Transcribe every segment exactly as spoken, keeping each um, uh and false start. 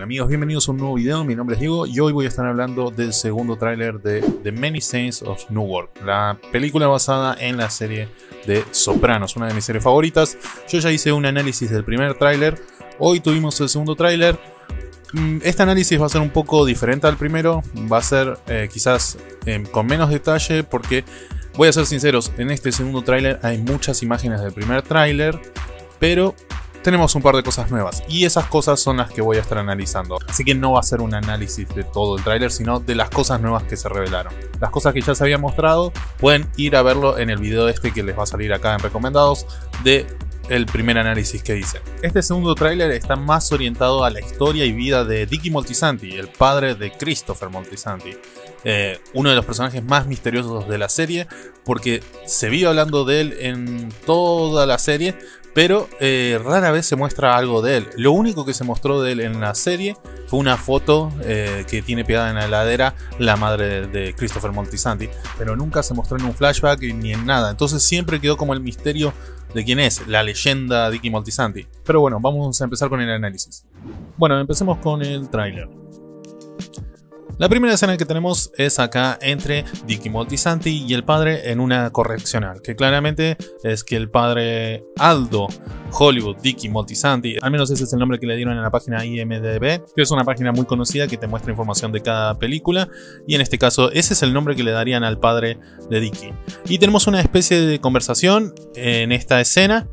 Newburgh. Amigos, bienvenidos a un nuevo video, mi nombre es Diego y hoy voy a estar hablando del segundo tráiler de The Many Saints of Newark, la película basada en la serie de Sopranos, una de mis series favoritas. Yo ya hice un análisis del primer tráiler, hoy tuvimos el segundo tráiler. Este análisis va a ser un poco diferente al primero, va a ser eh, quizás eh, con menos detalle porque, voy a ser sinceros, en este segundo tráiler hay muchas imágenes del primer tráiler, pero tenemos un par de cosas nuevas y esas cosas son las que voy a estar analizando. Así que no va a ser un análisis de todo el tráiler, sino de las cosas nuevas que se revelaron. Las cosas que ya se habían mostrado pueden ir a verlo en el video este que les va a salir acá en recomendados de el primer análisis que hice. Este segundo tráiler está más orientado a la historia y vida de Dickie Moltisanti, el padre de Christopher Moltisanti, eh, uno de los personajes más misteriosos de la serie, porque se vive hablando de él en toda la serie, pero eh, rara vez se muestra algo de él. Lo único que se mostró de él en la serie fue una foto eh, que tiene pegada en la heladera la madre de, de Christopher Moltisanti, pero nunca se mostró en un flashback ni en nada. Entonces siempre quedó como el misterio de quién es la leyenda Dickie Moltisanti. Pero bueno, vamos a empezar con el análisis. Bueno, empecemos con el tráiler. La primera escena que tenemos es acá entre Dickie Moltisanti y el padre en una correccional, que claramente es que el padre Aldo Hollywood, Dickie Moltisanti, al menos ese es el nombre que le dieron en la página I M D B, que es una página muy conocida que te muestra información de cada película, y en este caso ese es el nombre que le darían al padre de Dickie. Y tenemos una especie de conversación en esta escena,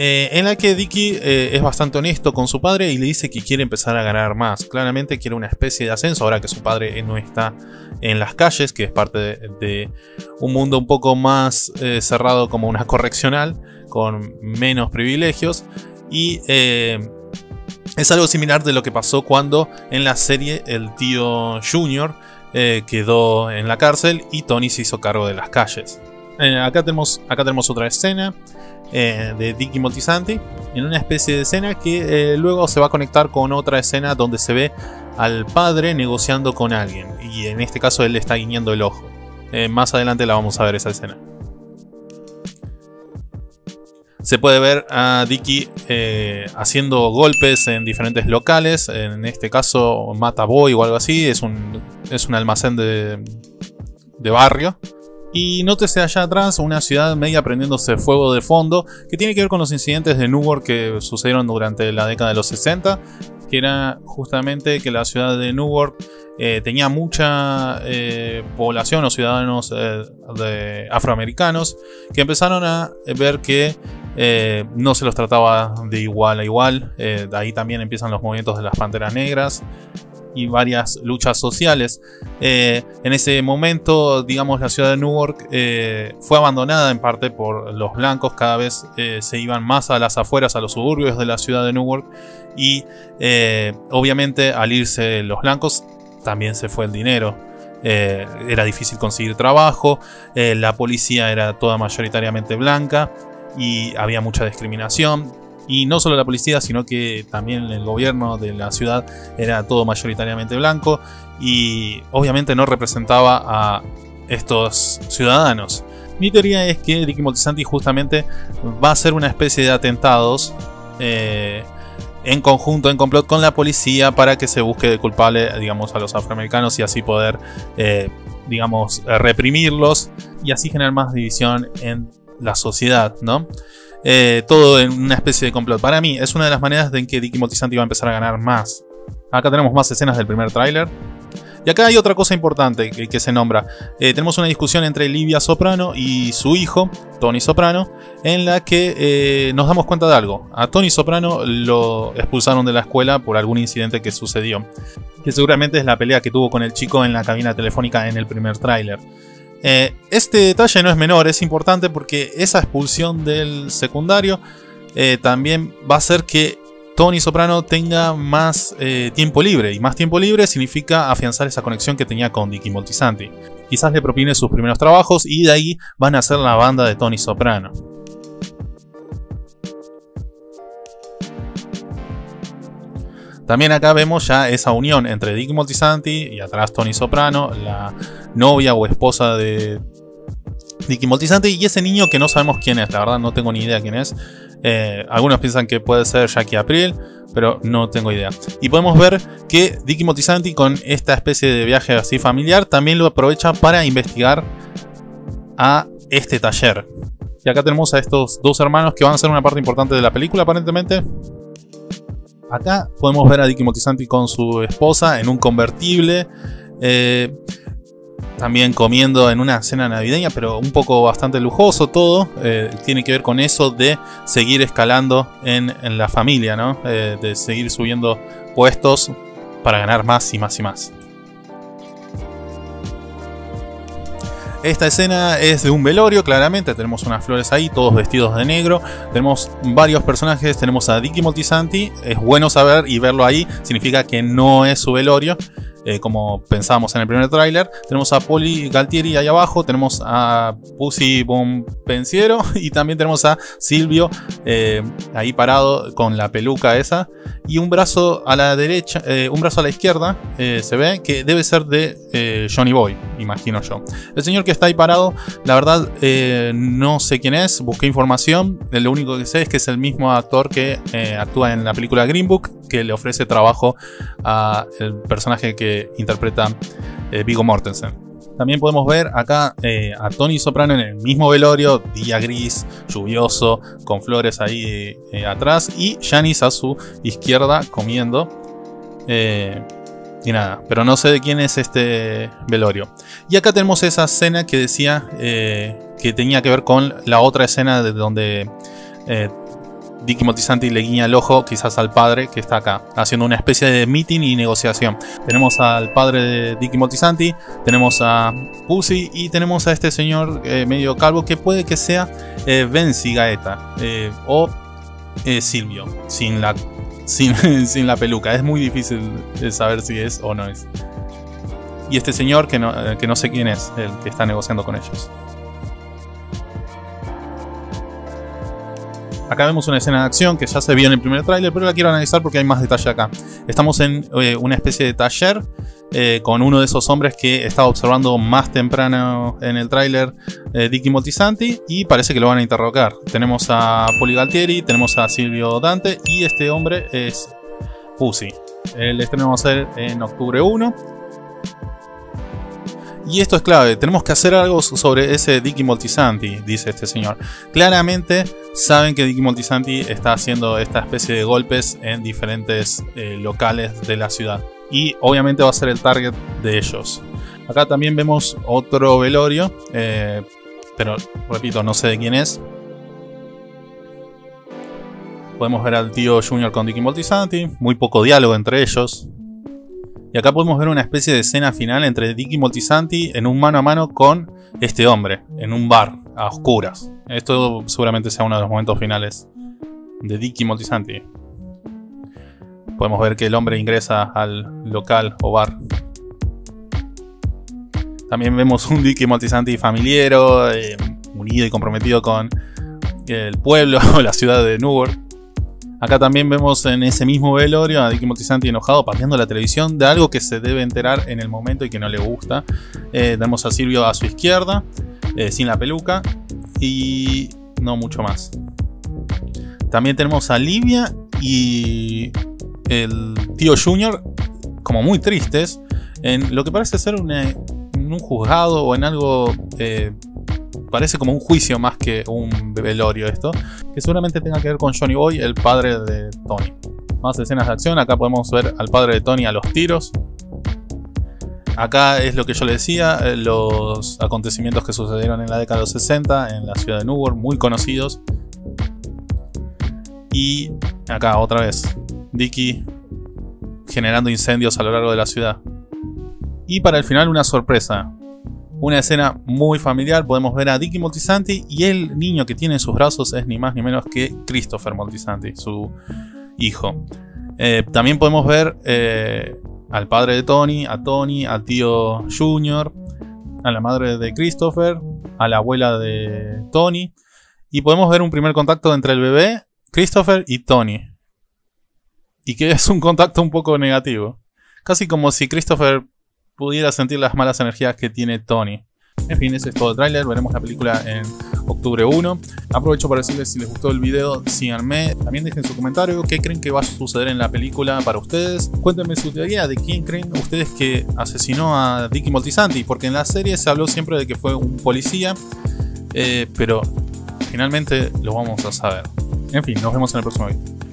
Eh, en la que Dickie eh, es bastante honesto con su padre y le dice que quiere empezar a ganar más. Claramente quiere una especie de ascenso ahora que su padre no está en las calles, que es parte de, de un mundo un poco más eh, cerrado, como una correccional, con menos privilegios. Y eh, es algo similar de lo que pasó cuando en la serie el tío Junior eh, quedó en la cárcel y Tony se hizo cargo de las calles. Eh, acá, tenemos, acá tenemos otra escena eh, de Dickie Moltisanti en una especie de escena que eh, luego se va a conectar con otra escena donde se ve al padre negociando con alguien y en este caso él le está guiñando el ojo. Eh, más adelante la vamos a ver esa escena. Se puede ver a Dickie eh, haciendo golpes en diferentes locales, en este caso Mata Boy o algo así, es un, es un almacén de, de barrio. Y nótese allá atrás una ciudad media prendiéndose fuego de fondo, que tiene que ver con los incidentes de Newark que sucedieron durante la década de los sesenta, que era justamente que la ciudad de Newark eh, tenía mucha eh, población o ciudadanos eh, de afroamericanos que empezaron a ver que eh, no se los trataba de igual a igual. Eh, de ahí también empiezan los movimientos de las Panteras Negras y varias luchas sociales. Eh, en ese momento, digamos, la ciudad de Newark eh, fue abandonada en parte por los blancos. Cada vez eh, se iban más a las afueras, a los suburbios de la ciudad de Newark. Y eh, obviamente al irse los blancos también se fue el dinero. Eh, era difícil conseguir trabajo. Eh, la policía era toda mayoritariamente blanca y había mucha discriminación. Y no solo la policía, sino que también el gobierno de la ciudad era todo mayoritariamente blanco y obviamente no representaba a estos ciudadanos. Mi teoría es que Dickie Moltisanti justamente va a hacer una especie de atentados eh, en conjunto, en complot con la policía para que se busque de culpable, digamos, a los afroamericanos y así poder, eh, digamos, reprimirlos y así generar más división en la sociedad, ¿no? Eh, todo en una especie de complot. Para mí es una de las maneras en que Dickie Moltisanti va a empezar a ganar más. Acá tenemos más escenas del primer tráiler. Y acá hay otra cosa importante que, que se nombra. Eh, tenemos una discusión entre Livia Soprano y su hijo, Tony Soprano, en la que eh, nos damos cuenta de algo. A Tony Soprano lo expulsaron de la escuela por algún incidente que sucedió, que seguramente es la pelea que tuvo con el chico en la cabina telefónica en el primer tráiler. Eh, este detalle no es menor, es importante porque esa expulsión del secundario eh, también va a hacer que Tony Soprano tenga más eh, tiempo libre. Y más tiempo libre significa afianzar esa conexión que tenía con Dickie Moltisanti. Quizás le propine sus primeros trabajos y de ahí van a ser la banda de Tony Soprano. También acá vemos ya esa unión entre Dickie Moltisanti y atrás Tony Soprano, la novia o esposa de Dickie Moltisanti y ese niño que no sabemos quién es, la verdad no tengo ni idea quién es, Eh, algunos piensan que puede ser Jackie Aprile, pero no tengo idea. Y podemos ver que Dickie Moltisanti, con esta especie de viaje así familiar, también lo aprovecha para investigar a este taller. Y acá tenemos a estos dos hermanos que van a ser una parte importante de la película, aparentemente. Acá podemos ver a Dickie Moltisanti con su esposa en un convertible. Eh, también comiendo en una cena navideña, pero un poco bastante lujoso todo. Eh, tiene que ver con eso de seguir escalando en, en la familia, ¿no? Eh, de seguir subiendo puestos para ganar más y más y más. Esta escena es de un velorio, claramente. Tenemos unas flores ahí, todos vestidos de negro. Tenemos varios personajes. Tenemos a Dickie Moltisanti. Es bueno saber y verlo ahí. Significa que no es su velorio, eh, como pensábamos en el primer tráiler. Tenemos a Paulie Gualtieri ahí abajo. Tenemos a Pussy Bompensiero. Y también tenemos a Silvio eh, ahí parado con la peluca esa. Y un brazo a la derecha, eh, un brazo a la izquierda, eh, se ve que debe ser de eh, Johnny Boy, imagino yo. El señor que está ahí parado, la verdad, eh, no sé quién es. Busqué información. Lo único que sé es que es el mismo actor que eh, actúa en la película Green Book, que le ofrece trabajo al personaje que interpreta eh, Viggo Mortensen. También podemos ver acá eh, a Tony Soprano en el mismo velorio, día gris, lluvioso, con flores ahí eh, atrás, y Janice a su izquierda comiendo. Eh, Y nada, pero no sé de quién es este velorio. Y acá tenemos esa escena que decía eh, que tenía que ver con la otra escena de donde eh, Dickie Moltisanti le guiña el ojo quizás al padre que está acá, haciendo una especie de meeting y negociación. Tenemos al padre de Dickie Moltisanti, tenemos a Pussy y tenemos a este señor eh, medio calvo que puede que sea eh, Vinci Gaeta eh, o eh, Silvio, sin la... Sin, sin la peluca. Es muy difícil saber si es o no es. Y este señor que no, que no sé quién es, el que está negociando con ellos. Acá vemos una escena de acción que ya se vio en el primer tráiler, pero la quiero analizar porque hay más detalle acá. Estamos en eh, una especie de taller eh, con uno de esos hombres que estaba observando más temprano en el tráiler, eh, Dickie Moltisanti, y parece que lo van a interrogar. Tenemos a Paulie Gualtieri, tenemos a Silvio Dante y este hombre es Pussy. El estreno va a ser en octubre primero. Y esto es clave, tenemos que hacer algo sobre ese Dickie Moltisanti, dice este señor. Claramente saben que Dickie Moltisanti está haciendo esta especie de golpes en diferentes eh, locales de la ciudad. Y obviamente va a ser el target de ellos. Acá también vemos otro velorio, eh, pero repito, no sé de quién es. Podemos ver al tío Junior con Dickie Moltisanti, muy poco diálogo entre ellos. Y acá podemos ver una especie de escena final entre Dickie Moltisanti en un mano a mano con este hombre, en un bar, a oscuras. Esto seguramente sea uno de los momentos finales de Dickie Moltisanti. Podemos ver que el hombre ingresa al local o bar. También vemos un Dickie Moltisanti familiero, eh, unido y comprometido con el pueblo o la ciudad de Newark. Acá también vemos en ese mismo velorio a Dickie Moltisanti enojado, pateando la televisión de algo que se debe enterar en el momento y que no le gusta. Eh, tenemos a Silvio a su izquierda, eh, sin la peluca, y no mucho más. También tenemos a Livia y el tío Junior como muy tristes en lo que parece ser una, un juzgado o en algo... Eh, Parece como un juicio más que un velorio esto, que seguramente tenga que ver con Johnny Boy, el padre de Tony. Más escenas de acción, acá podemos ver al padre de Tony a los tiros. Acá es lo que yo le decía, los acontecimientos que sucedieron en la década de los sesenta en la ciudad de Newark, muy conocidos. Y acá otra vez, Dickie generando incendios a lo largo de la ciudad. Y para el final una sorpresa. Una escena muy familiar, podemos ver a Dickie Moltisanti y el niño que tiene en sus brazos es ni más ni menos que Christopher Moltisanti, su hijo. Eh, también podemos ver eh, al padre de Tony, a Tony, al tío Junior, a la madre de Christopher, a la abuela de Tony. Y podemos ver un primer contacto entre el bebé, Christopher y Tony. Y que es un contacto un poco negativo. Casi como si Christopher... pudiera sentir las malas energías que tiene Tony. En fin, ese es todo el tráiler. Veremos la película en octubre primero. Aprovecho para decirles, si les gustó el video, síganme. También dejen su comentario qué creen que va a suceder en la película para ustedes. Cuéntenme su teoría de quién creen ustedes que asesinó a Dickie Moltisanti, porque en la serie se habló siempre de que fue un policía, eh, pero finalmente lo vamos a saber. En fin, nos vemos en el próximo video.